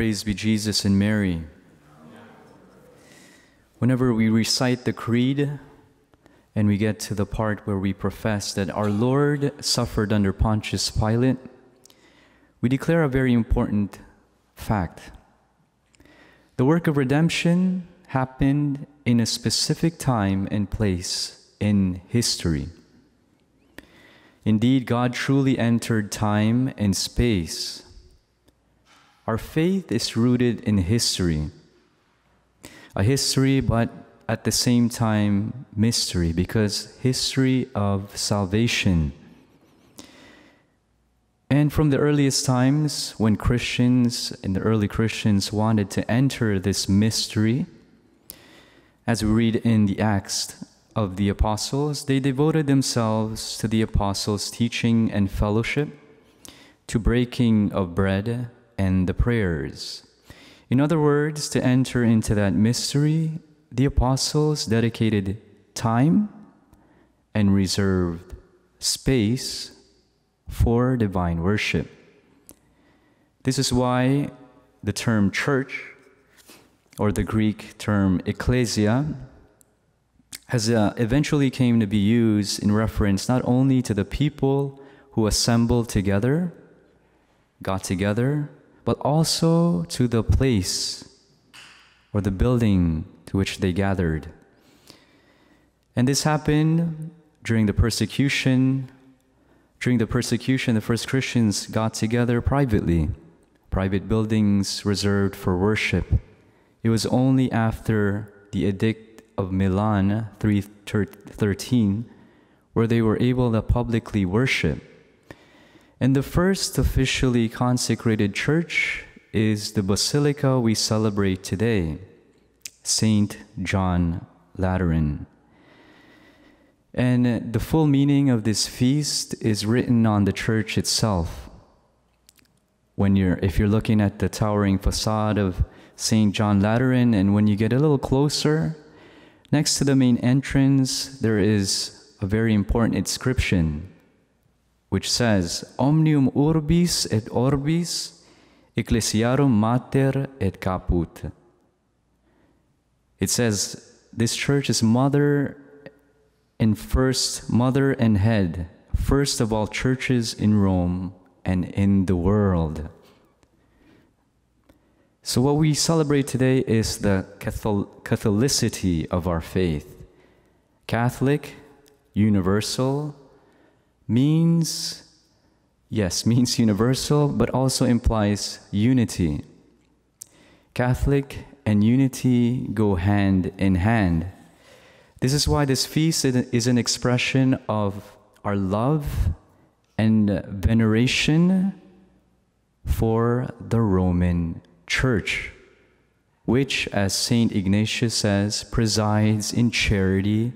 Praise be Jesus and Mary. Whenever we recite the Creed and we get to the part where we profess that our Lord suffered under Pontius Pilate, we declare a very important fact. The work of redemption happened in a specific time and place in history. Indeed, God truly entered time and space. Our faith is rooted in history, a history but at the same time mystery, because history of salvation. And from the earliest times when Christians and the early Christians wanted to enter this mystery, as we read in the Acts of the Apostles, they devoted themselves to the Apostles' teaching and fellowship, to breaking of bread and the prayers. In other words, to enter into that mystery, the Apostles dedicated time and reserved space for divine worship. This is why the term church, or the Greek term ecclesia, has eventually came to be used in reference not only to the people who assembled together, got together, but also to the place or the building to which they gathered. And this happened during the persecution. During the persecution, the first Christians got together privately, private buildings reserved for worship. It was only after the Edict of Milan 313, where they were able to publicly worship. And the first officially consecrated church is the basilica we celebrate today, St. John Lateran. And the full meaning of this feast is written on the church itself. If you're looking at the towering facade of St. John Lateran, and when you get a little closer, next to the main entrance, there is a very important inscription which says, "Omnium urbis et orbis ecclesiarum mater et caput." It says, this church is mother and head, first of all churches in Rome and in the world. So what we celebrate today is the Catholicity of our faith. Catholic, universal, means universal, but also implies unity. Catholic and unity go hand in hand. This is why this feast is an expression of our love and veneration for the Roman Church, which, as St. Ignatius says, presides in charity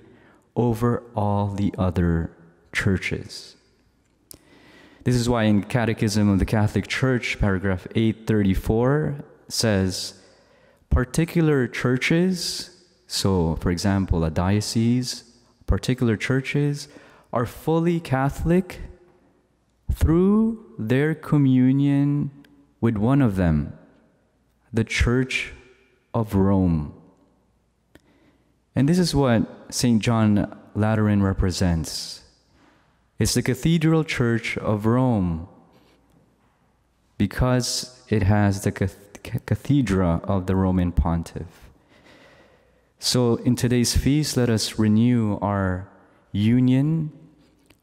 over all the other churches. This is why in Catechism of the Catholic Church, paragraph 834, says, particular churches, so for example a diocese, particular churches are fully Catholic through their communion with one of them, the Church of Rome. And this is what St. John Lateran represents. It's the Cathedral Church of Rome because it has the cathedra of the Roman Pontiff. So in today's feast, let us renew our union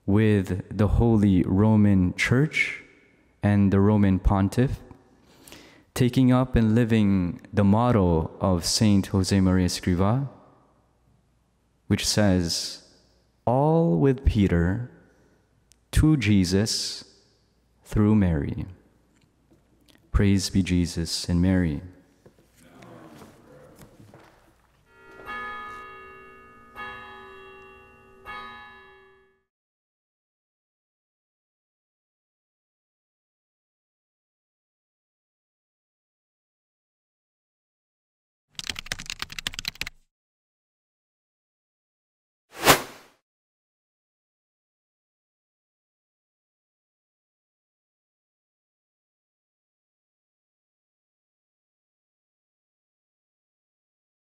with the Holy Roman Church and the Roman Pontiff, taking up and living the motto of Saint Josemaría Escrivá, which says, all with Peter, to Jesus, through Mary. Praise be Jesus and Mary.